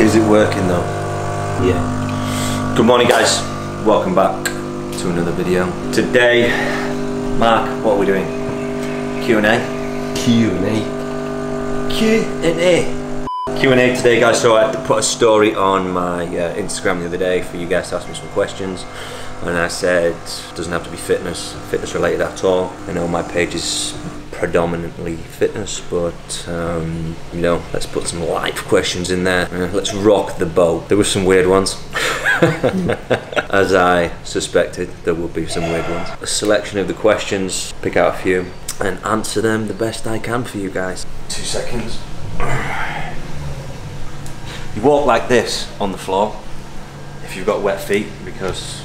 Is it working though? Yeah. Good morning guys, welcome back to another video. Today, Mark, what are we doing? Q&A. Q&A. Q&A. Q&A today guys, so I had to put a story on my Instagram the other day for you guys to ask me some questions. And I said, it doesn't have to be fitness related at all. I know my page is predominantly fitness, but you know, let's put some life questions in there. Let's rock the boat. There were some weird ones. As I suspected, there would be some weird ones. A selection of the questions, pick out a few, and answer them the best I can for you guys. 2 seconds. You walk like this on the floor if you've got wet feet because,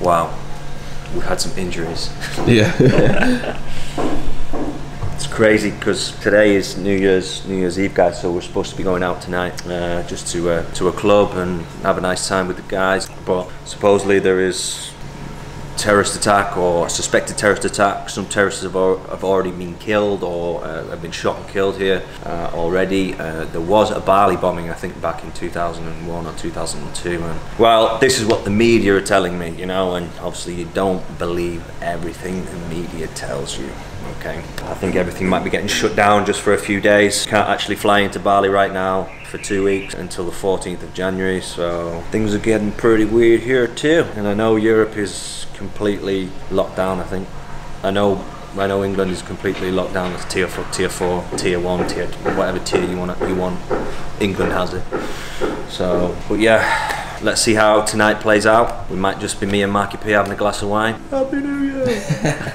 wow, we've had some injuries. Yeah. It's crazy because today is New Year's Eve, guys. So we're supposed to be going out tonight, just to a club and have a nice time with the guys. But supposedly there is terrorist attack or a suspected terrorist attack. Some terrorists have already been killed or have been shot and killed here already. There was a Bali bombing, I think, back in 2001 or 2002. And, well, this is what the media are telling me, you know, and obviously you don't believe everything the media tells you, okay? I think everything might be getting shut down just for a few days. Can't actually fly into Bali right now for 2 weeks until the 14th of January, so things are getting pretty weird here too. And I know Europe is completely locked down, I think. I know England is completely locked down. It's tier 4, tier 1, tier 2, whatever tier you want. England has it. So, but yeah, let's see how tonight plays out. We might just be me and Marky P having a glass of wine. Happy New Year!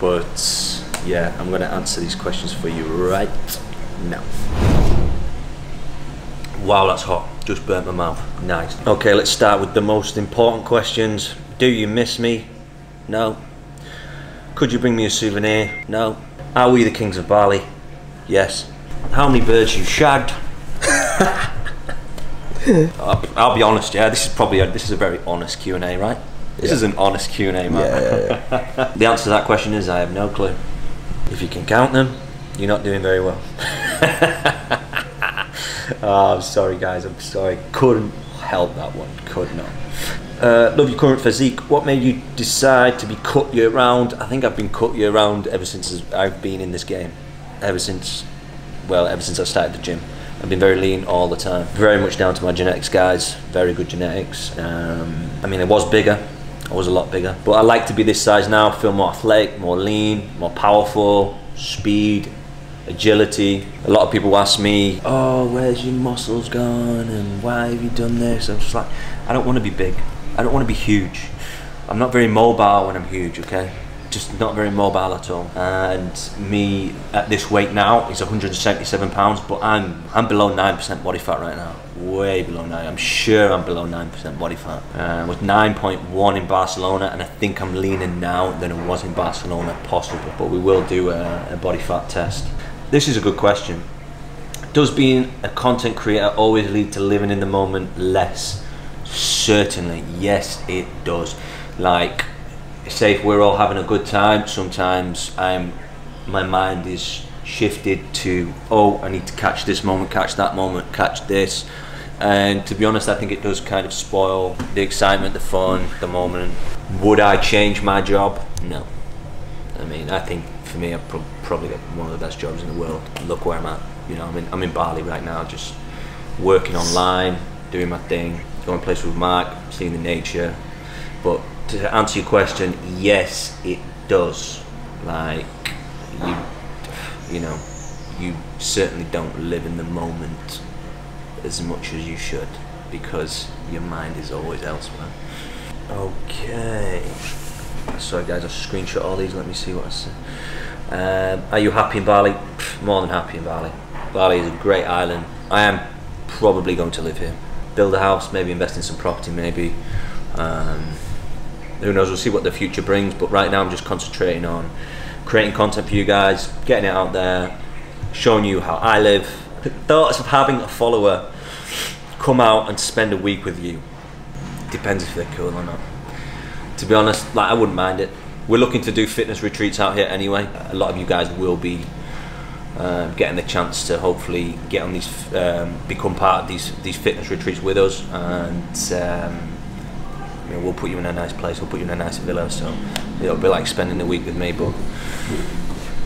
But yeah, I'm gonna answer these questions for you right now. Wow, that's hot. Just burnt my mouth. Nice. Okay, let's start with the most important questions. Do you miss me? No. Could you bring me a souvenir? No. Are we the kings of Bali? Yes. How many birds you shagged? I'll be honest, yeah, this is a very honest Q&A, right? This is an honest Q&A, man. Yeah. The answer to that question is I have no clue. If you can count them, you're not doing very well. Oh, I'm sorry guys, I'm sorry. Couldn't help that one, could not. Love your current physique. What made you decide to be cut year round? I think I've been cut year round ever since I've been in this game. Ever since I started the gym. I've been very lean all the time. Very much down to my genetics, guys. Very good genetics. I mean, I was bigger. I was a lot bigger. But I like to be this size now. Feel more athletic, more lean, more powerful, speed, agility. A lot of people ask me, oh, where's your muscles gone and why have you done this? I'm just like, I don't want to be big. I don't want to be huge. I'm not very mobile when I'm huge, okay? Just not very mobile at all. And me at this weight now is 177 pounds, but I'm below 9% body fat right now. Way below 9. I'm sure I'm below 9% body fat. I was 9.1 in Barcelona, and I think I'm leaner now than I was in Barcelona, possibly. But we will do a body fat test. This is a good question. Does being a content creator always lead to living in the moment less? Certainly, yes it does. Like, say if we're all having a good time, sometimes my mind is shifted to, oh, I need to catch this moment, catch that moment, catch this. And to be honest, I think it does kind of spoil the excitement, the fun, the moment. Would I change my job? No. I mean, I think for me, I've probably got one of the best jobs in the world. Look where I'm at. You know, I'm in Bali right now, just working online, doing my thing, going places with Mark, seeing the nature. But to answer your question, yes, it does. Like, you know, you certainly don't live in the moment as much as you should because your mind is always elsewhere. Okay. Sorry guys, I screenshot all these. Let me see what I said. Are you happy in Bali? More than happy in Bali. Bali is a great island. I am probably going to live here. Build a house, maybe invest in some property, maybe. Who knows, we'll see what the future brings, but right now I'm just concentrating on creating content for you guys, getting it out there, showing you how I live. The thoughts of having a follower come out and spend a week with you, depends if they're cool or not. To be honest, like, I wouldn't mind it. We're looking to do fitness retreats out here anyway. A lot of you guys will be getting the chance to hopefully get on these, become part of these fitness retreats with us, and you know, we'll put you in a nice place, we'll put you in a nice villa, so it'll be like spending the week with me. But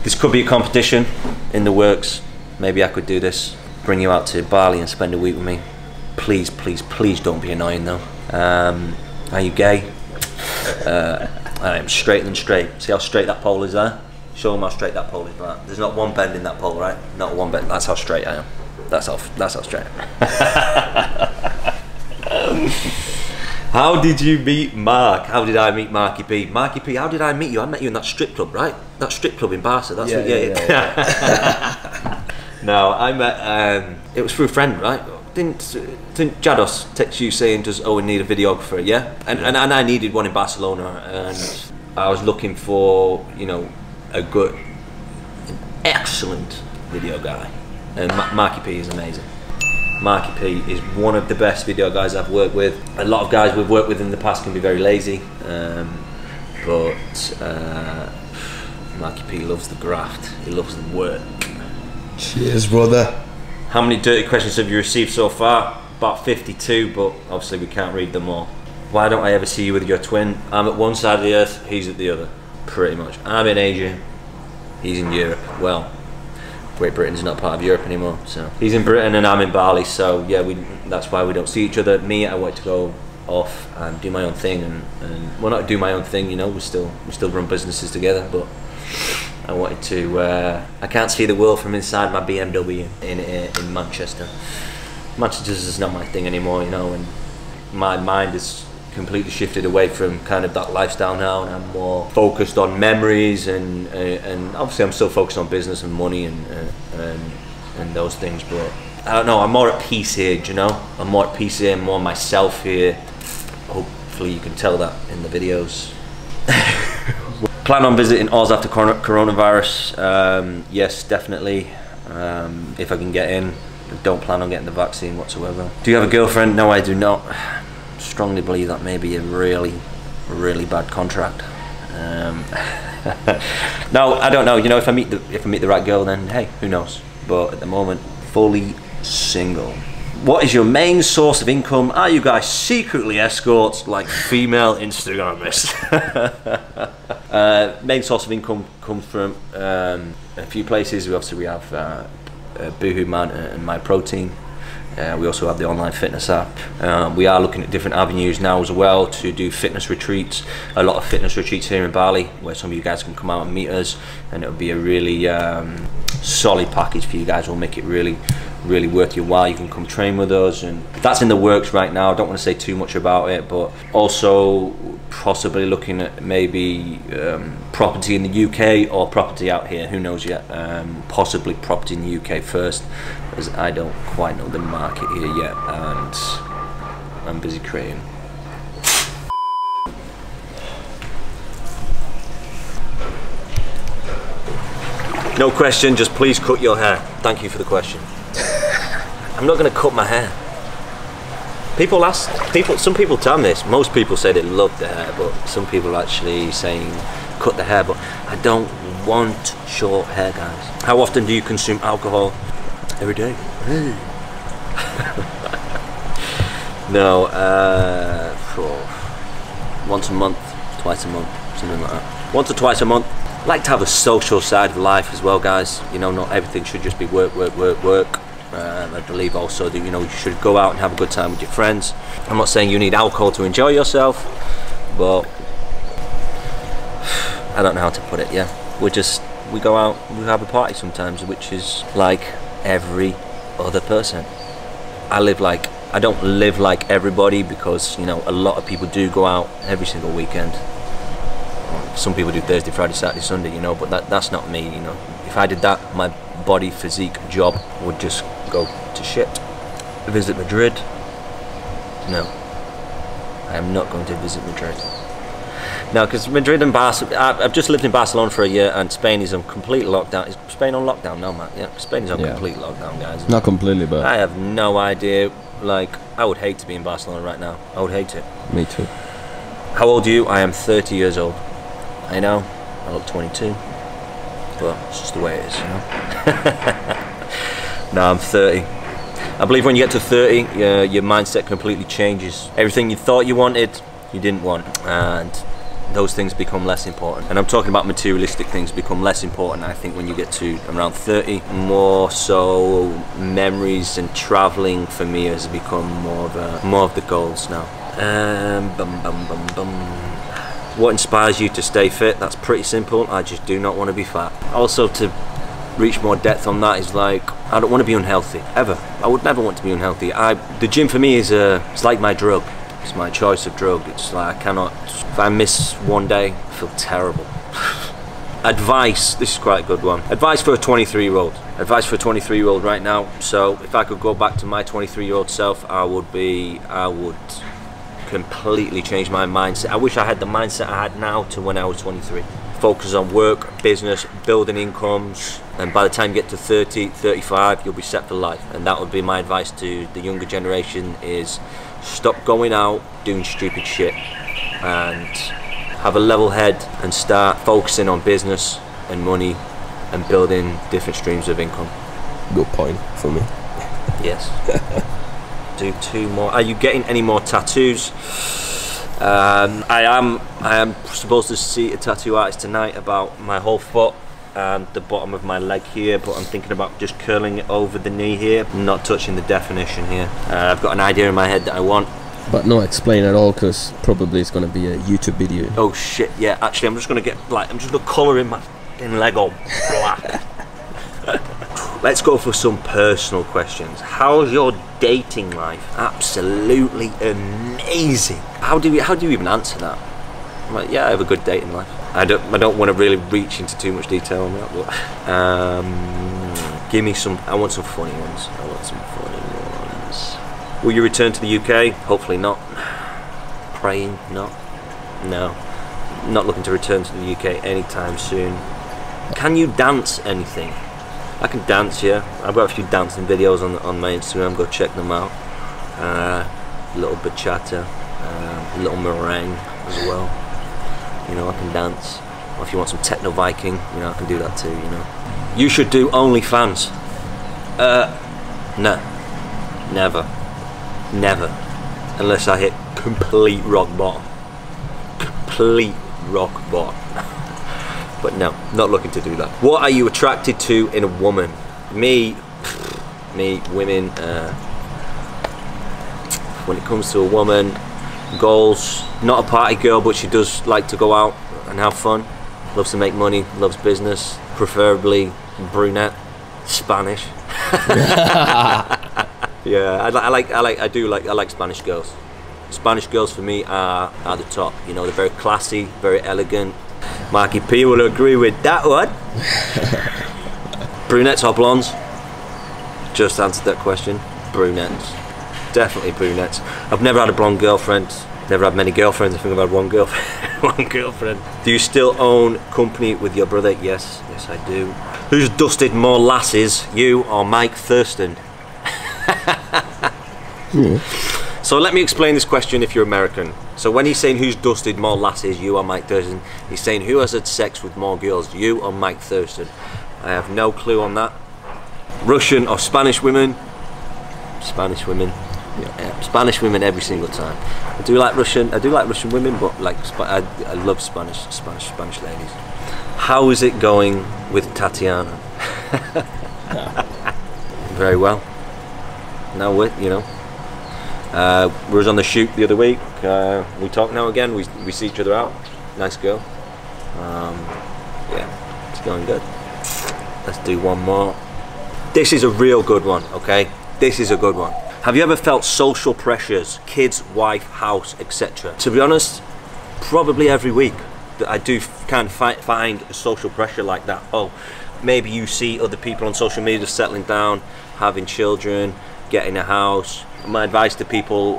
this could be a competition in the works. Maybe I could do this, bring you out to Bali and spend a week with me. Please, please, please don't be annoying though. Are you gay? I am straighter than straight. See how straight that pole is there? Show them how straight that pole is. Right? There's not one bend in that pole, right? Not one bend. That's how straight I am. That's how straight I am. How did you meet Mark? How did I meet Marky P? Marky P, how did I meet you? I met you in that strip club, right? That strip club in Barca. That's what, yeah. No, I met. It was through a friend, right? Didn't Jados text you saying, "Does Owen need a videographer?" Yeah, and I needed one in Barcelona, and I was looking for, you know, a good, an excellent video guy, and Marky P is amazing. Marky P is one of the best video guys I've worked with. A lot of guys we've worked with in the past can be very lazy, but Marky P loves the graft, he loves the work. Cheers, brother. How many dirty questions have you received so far? About 52, but obviously we can't read them all. Why don't I ever see you with your twin? I'm at one side of the earth, he's at the other. Pretty much. I'm in Asia, he's in Europe. Well, Great Britain's not part of Europe anymore, so he's in Britain and I'm in Bali, so yeah, that's why we don't see each other. Me, I wanted to go off and do my own thing, and well, not do my own thing, you know, we still run businesses together, but I wanted to, I can't see the world from inside my BMW in Manchester. Manchester's is not my thing anymore, you know, and my mind is completely shifted away from kind of that lifestyle now, and I'm more focused on memories, and obviously I'm still focused on business and money and those things, but I don't know, I'm more at peace here, do you know? I'm more at peace here, more myself here. Hopefully you can tell that in the videos. Plan on visiting Oz after coronavirus? Yes, definitely. If I can get in. I don't plan on getting the vaccine whatsoever. Do you have a girlfriend? No, I do not. Strongly believe that may be a really, really bad contract. No, I don't know. You know, if I meet the right girl, then hey, who knows? But at the moment, fully single. What is your main source of income? Are you guys secretly escorts like female Instagrammers? Main source of income comes from a few places. We have BooHoo Man and MyProtein. We also have the online fitness app. We are looking at different avenues now as well to do fitness retreats. A lot of fitness retreats here in Bali, where some of you guys can come out and meet us, and it'll be a really solid package for you guys. We'll make it really, really worth your while. You can come train with us, and that's in the works right now. I don't want to say too much about it, but also possibly looking at maybe property in the UK or property out here, who knows yet. Possibly property in the UK first, as I don't quite know the market here yet, and I'm busy creating. No question, just please cut your hair. Thank you for the question. I'm not going to cut my hair. People ask, some people tell me this, most people say they love the hair, but some people are actually saying cut the hair, but I don't want short hair, guys. How often do you consume alcohol? Every day. No, for once a month, twice a month, something like that. Once or twice a month. I like to have a social side of life as well, guys. You know, not everything should just be work, work, work, work. I believe also that, you know, you should go out and have a good time with your friends. I'm not saying you need alcohol to enjoy yourself, but I don't know how to put it, yeah. We go out, we have a party sometimes, which is like every other person. I don't live like everybody, because, you know, a lot of people do go out every single weekend. Some people do Thursday, Friday, Saturday, Sunday, you know, but that's not me, you know. If I did that, my body, physique, job would just go to shit. Visit Madrid? No. I am not going to visit Madrid. No, because Madrid and Barcelona, I've just lived in Barcelona for a year, and Spain is on complete lockdown. Is Spain on lockdown? No, man. Yeah, Spain is on complete lockdown, guys. Not completely, but I have no idea. Like, I would hate to be in Barcelona right now. I would hate it. Me too. How old are you? I am 30 years old. I know. I look 22. but it's just the way it is, you know. Now I'm 30. I believe when you get to 30, your mindset completely changes. Everything you thought you wanted, you didn't want, and those things become less important. And I'm talking about materialistic things become less important, I think, when you get to around 30. More so memories and traveling for me has become more of the goals now. What inspires you to stay fit? That's pretty simple. I just do not want to be fat. Also, to reach more depth on that is like, I don't want to be unhealthy, ever. I would never want to be unhealthy. The gym for me is it's like my drug. It's my choice of drug. It's like, I cannot, if I miss one day, I feel terrible. Advice, this is quite a good one. Advice for a 23-year-old. Advice for a 23-year-old right now. So if I could go back to my 23-year-old self, I would completely change my mindset. I wish I had the mindset I had now to when I was 23. Focus on work, business, building incomes, and by the time you get to 30, 35, you'll be set for life. And that would be my advice to the younger generation is, stop going out doing stupid shit and have a level head and start focusing on business and money and building different streams of income. Good point for me. Yes. Do two more. Are you getting any more tattoos? I am supposed to see a tattoo artist tonight about my whole foot and the bottom of my leg here, but I'm thinking about just curling it over the knee here, not touching the definition here. I've got an idea in my head that I want, but not explain at all, because probably it's going to be a YouTube video. Oh shit, yeah, actually I'm just going to get like, I'm just going to colour in my fucking leg all black. Let's go for some personal questions. How's your dating life? Absolutely amazing. How do you even answer that? I'm like, yeah, I have a good dating life. I don't want to really reach into too much detail on that, but I want some funny ones. Will you return to the UK? Hopefully not. Praying not. No. Not looking to return to the UK anytime soon. Can you dance anything? I can dance, yeah. I've got a few dancing videos on my Instagram, go check them out. Little bachata, little merengue as well. You know, I can dance. Or if you want some techno Viking, you know, I can do that too, you know. You should do OnlyFans. No. Never. Unless I hit complete rock bottom. Complete rock bottom. But no, not looking to do that. What are you attracted to in a woman? Me, women, when it comes to a woman, goals, not a party girl, but she does like to go out and have fun, loves to make money, loves business, preferably brunette, Spanish. Yeah, I like Spanish girls. Spanish girls for me are the top, you know, they're very classy, very elegant. Marky P will agree with that one. Brunettes or blondes? Just answered that question. Brunettes. Definitely brunettes. I've never had a blonde girlfriend. Never had many girlfriends. I think I've had one girlfriend. Do you still own company with your brother? Yes. Yes, I do. Who's dusted more lasses, you or Mike Thurston? So let me explain this question if you're American. So when he's saying who's dusted more lasses, you or Mike Thurston, he's saying who has had sex with more girls, you or Mike Thurston. I have no clue on that. Russian or Spanish women? Spanish women. Yeah. Spanish women every single time. I do like Russian women, but like I love Spanish ladies. How is it going with Tatiana? Very well. Now with, you know. We was on the shoot the other week, we talk now again, we see each other out, nice girl. Yeah, it's going good. Let's do one more. This is a real good one, okay? This is a good one. Have you ever felt social pressures, kids, wife, house, etc.? To be honest, probably every week that I do kind of find social pressure like that. Oh, maybe you see other people on social media settling down, having children, getting a house. My advice to people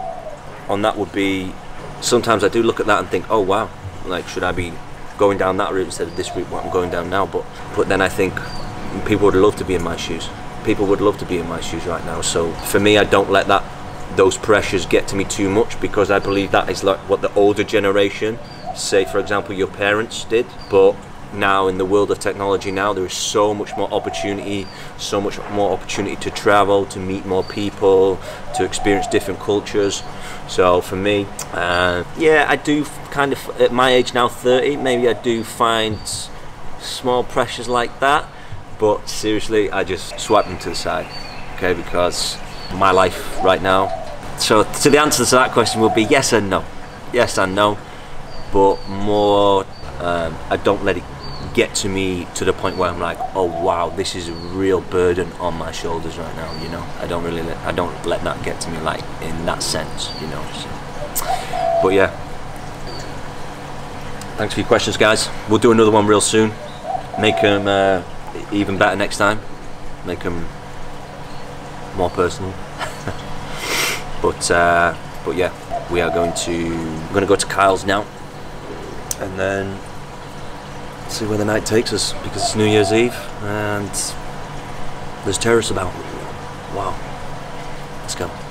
on that would be, sometimes I do look at that and think, oh wow, like should I be going down that route instead of this route what I'm going down now, but then I think people would love to be in my shoes. People would love to be in my shoes right now. So for me, I don't let those pressures get to me too much, because I believe that is like what the older generation, say for example your parents did, but now in the world of technology now, there is so much more opportunity, so much more opportunity to travel, to meet more people, to experience different cultures. So for me, yeah, I do kind of, at my age now, 30, maybe I do find small pressures like that, but seriously, I just swipe them to the side, okay, because my life right now. So to the answer to that question will be yes and no, yes and no, but more I don't let it get to me to the point where I'm like, oh wow, this is a real burden on my shoulders right now, you know. I don't really let, I don't let that get to me like in that sense, you know. So, but yeah, thanks for your questions, guys. We'll do another one real soon, make them even better next time, make them more personal. But yeah, we are going to, we're going to go to Kyle's now and then see where the night takes us, because it's New Year's Eve and there's terrorists about. Wow, let's go.